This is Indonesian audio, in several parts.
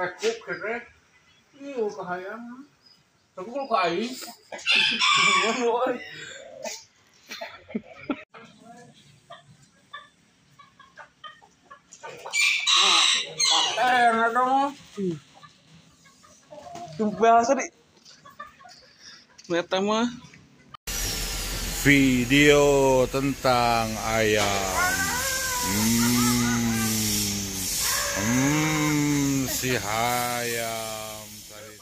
Pekuk keren. Iya, kahayang. Tapi kalau kahayang, enak dong. Bahasa di lihat mah video tentang ayam. Si ayam tadi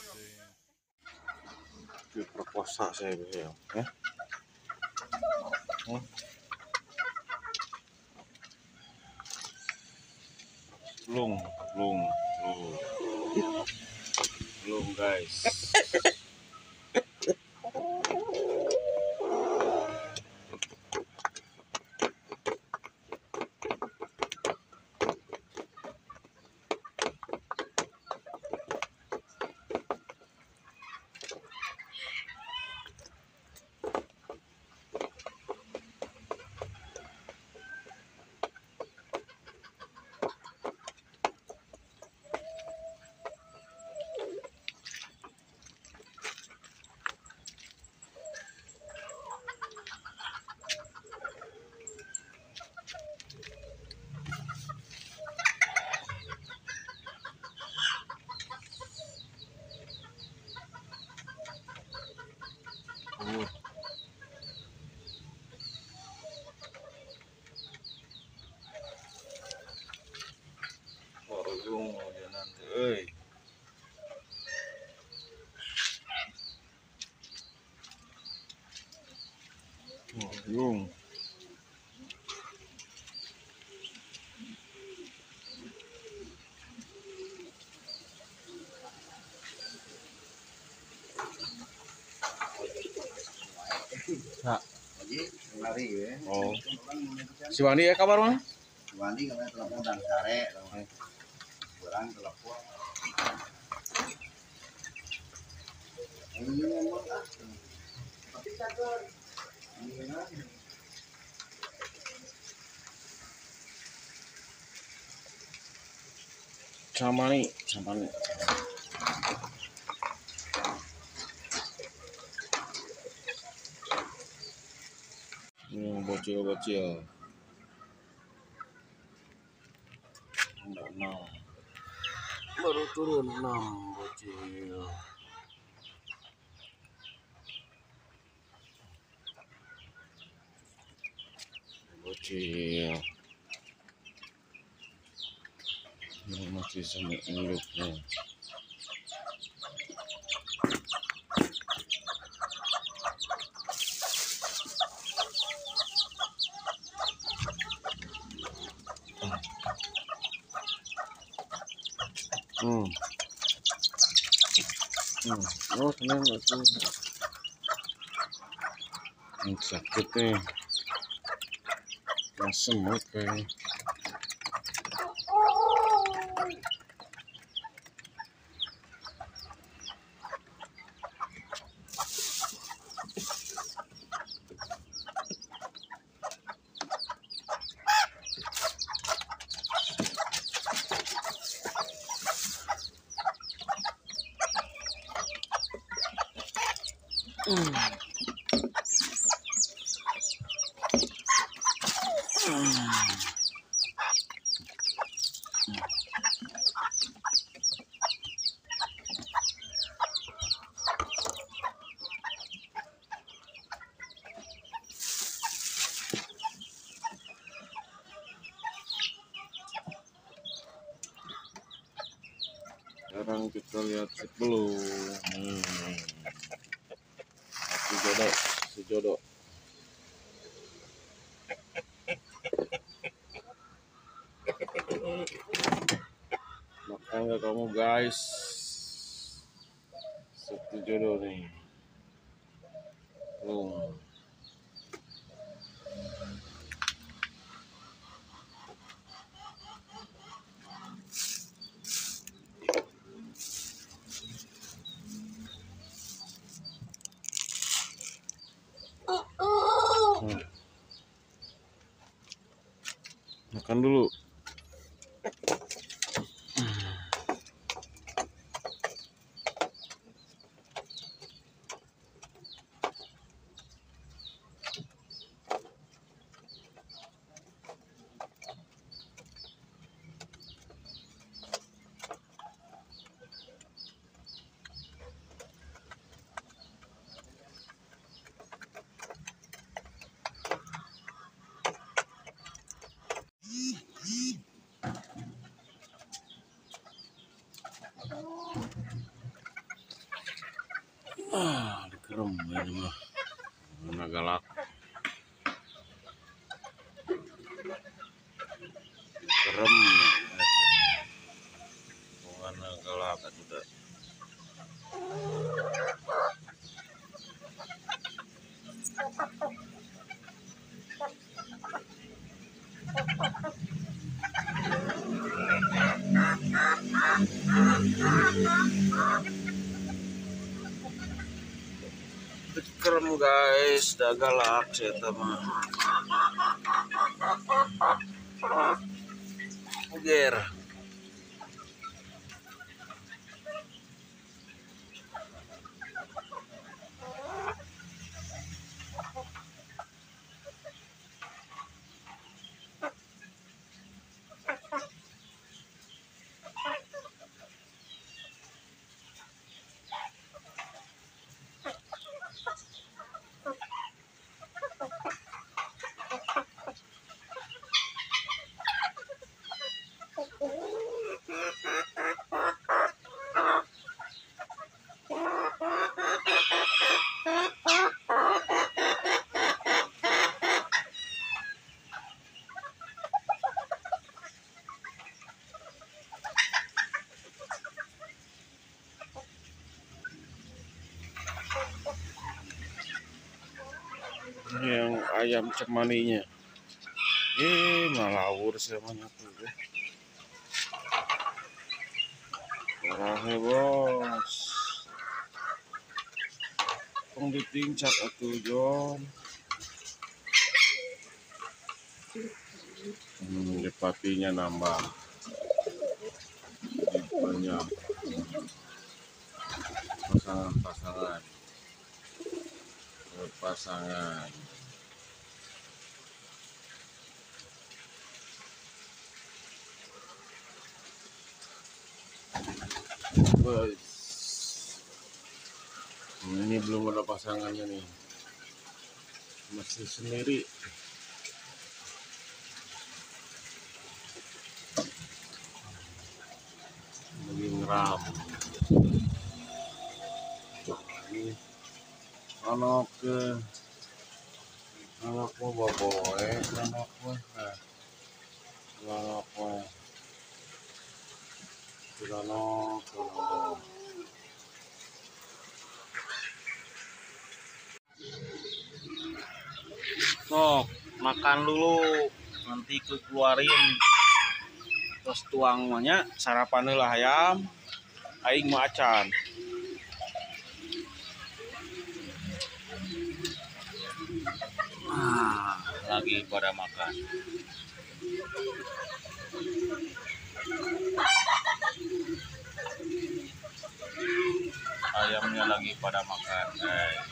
diperkosa saya bilang, ya. Belum guys. Yung nah lari ya. Oh, si Wani ya kabar mah? Wani kemarin telepon dan sare, orang telepon. Ini ngomong ah. Tapi cager. Sama nih. Bocil. Baru turun 6 bocil. Bocil ini masih sama induknya. Oh, tenang masih sakit nih. Semut kayaknya. Sekarang kita lihat si pelung. Si jodoh. Makanya kamu guys, satu jodoh nih. Pelung. Makan dulu. Dikerem ini mah mana galak. Dikerem mana galak sudah. Kerem guys, dah galak saya teman. Uger. Yang ayam cemaninya, malawur semuanya tuh, parah bos, tong ditingcak atuh Jon, depatinya nambah, banyak pasangan. Pasangan bos. Ini belum ada pasangannya nih, masih sendiri. Lagi ngeram anak ke anak gua boy anak gua sok makan dulu, nanti keluarin terus tuang banyak sarapan lah ayam aing mah acan. Lagi pada makan. Ayamnya lagi pada makan, guys.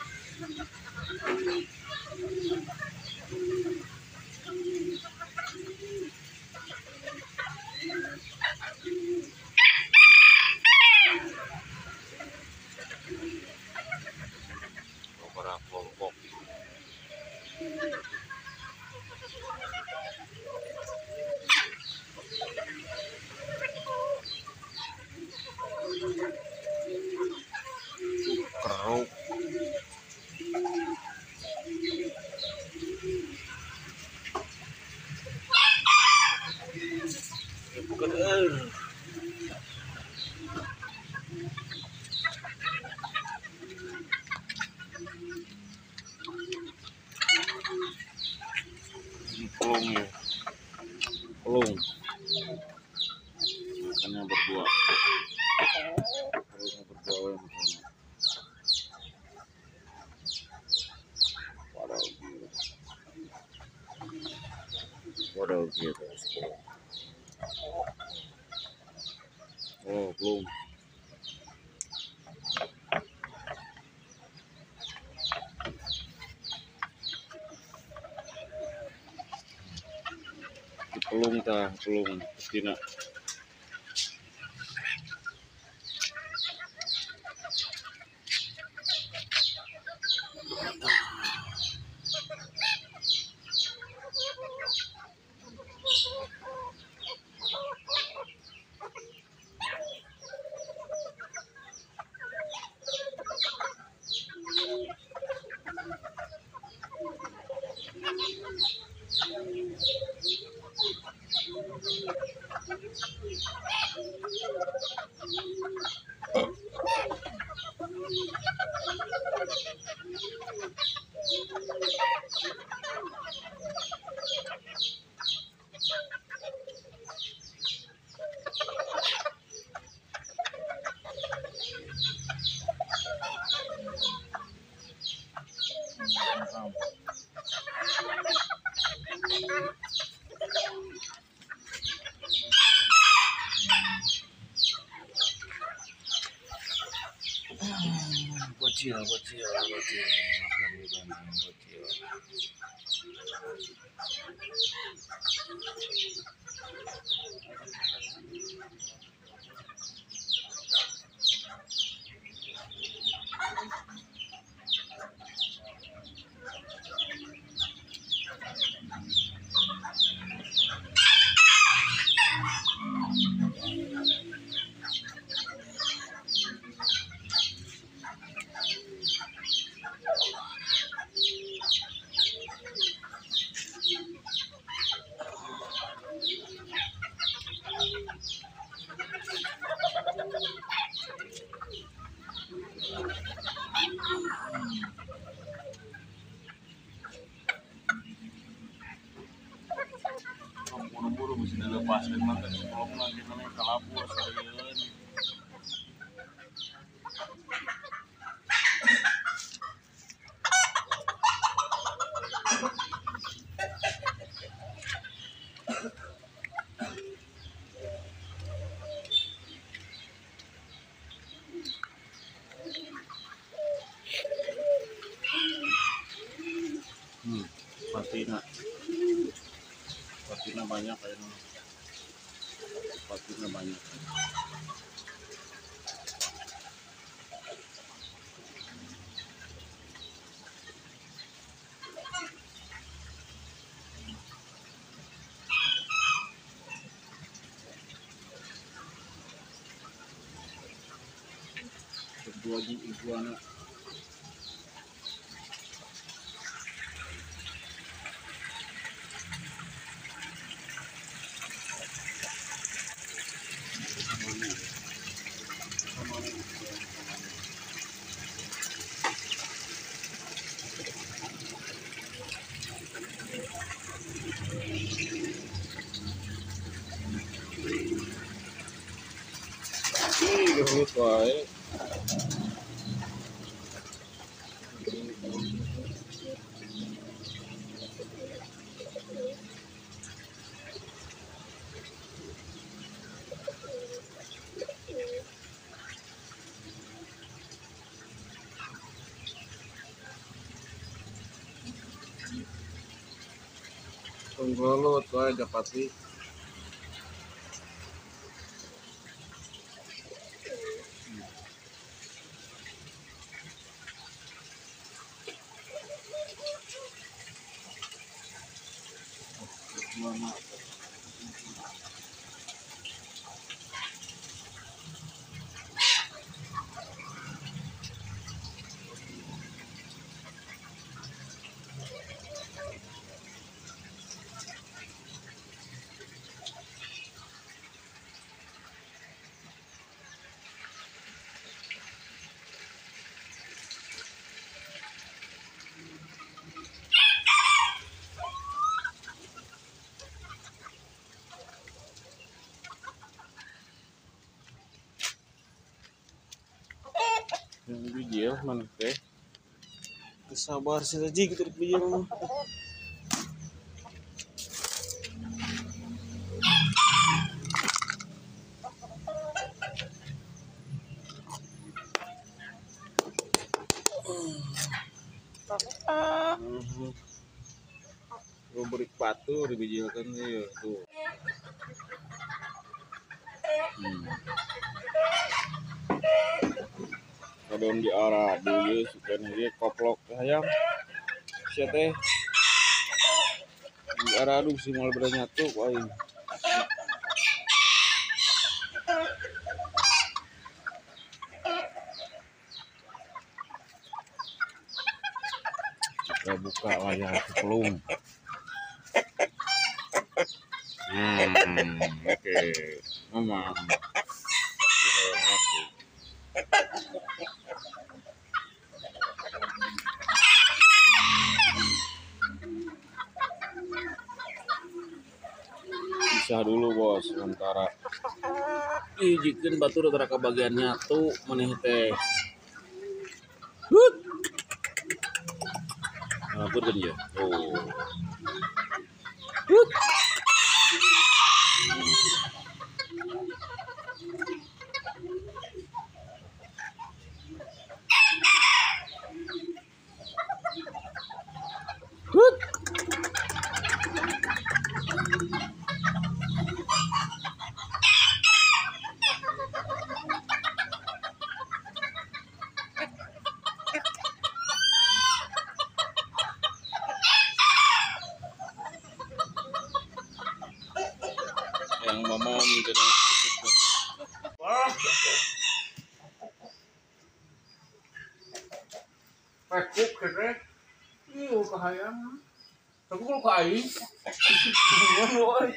Pelungnya, pelung makannya berdua, pelungnya berdua yang makannya. Waduh, rugi bosku. Oh belum. Pelung tah, pelung betina. Bocil. Pasir mantan kalau nanti namanya kalapur serius. Patina banyak kayaknya. Patina banyak. Kedua di iguana. Right. Tunggu tuh dapat sih. Biji ya mana teh kesabar saja gitu biji. patur dibijikan ya tuh. Kadon diarah dulu sukanya dia koplok ayam. Sia teh diarah dulu si mal bernyatu wah. Buka wayang pelung. Oke. Mama. Pisah dulu, Bos, sementara. Ijikin batur tara ka bagiannya tuh meneh teh. Ngapur kan ya? Oh. Yang mama minta pekuk keren, iyo kahayang, tapi kalau kain, woi.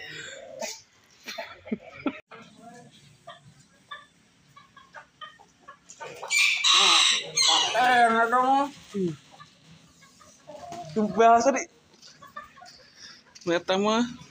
Enak dong, tuh bahasa di, lihat mah.